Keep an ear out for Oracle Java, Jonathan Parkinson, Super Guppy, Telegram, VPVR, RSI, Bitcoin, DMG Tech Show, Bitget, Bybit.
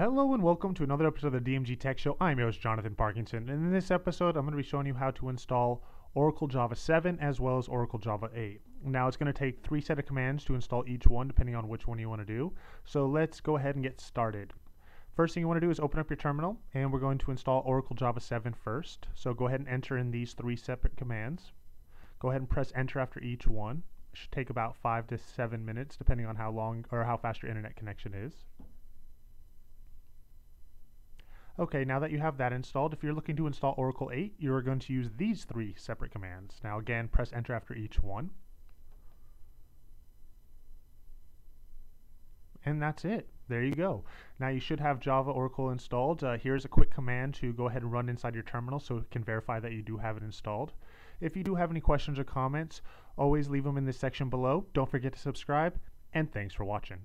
Hello and welcome to another episode of the DMG Tech Show. I'm your host, Jonathan Parkinson, and in this episode, I'm going to be showing you how to install Oracle Java 7 as well as Oracle Java 8. Now, it's going to take three sets of commands to install each one, depending on which one you want to do. So let's go ahead and get started. First thing you want to do is open up your terminal, and we're going to install Oracle Java 7 first. So go ahead and enter in these three separate commands. Go ahead and press enter after each one. It should take about 5 to 7 minutes, depending on how long or how fast your internet connection is. Okay, now that you have that installed, if you're looking to install Oracle 8, you're going to use these three separate commands. Now again, press enter after each one. And that's it. There you go. Now you should have Java Oracle installed. Here's a quick command to go ahead and run inside your terminal so it can verify that you do have it installed. If you do have any questions or comments, always leave them in the section below. Don't forget to subscribe, and thanks for watching.